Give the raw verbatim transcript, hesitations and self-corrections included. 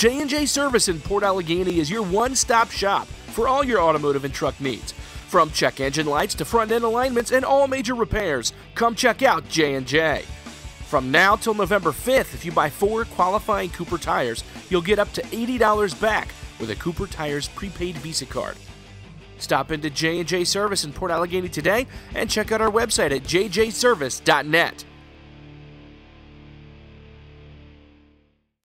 J and J Service in Port Allegany is your one-stop shop for all your automotive and truck needs. From check engine lights to front-end alignments and all major repairs, come check out J and J. From now till November fifth, if you buy four qualifying Cooper tires, you'll get up to eighty dollars back with a Cooper Tires prepaid Visa card. Stop into J and J Service in Port Allegany today and check out our website at j j service dot net.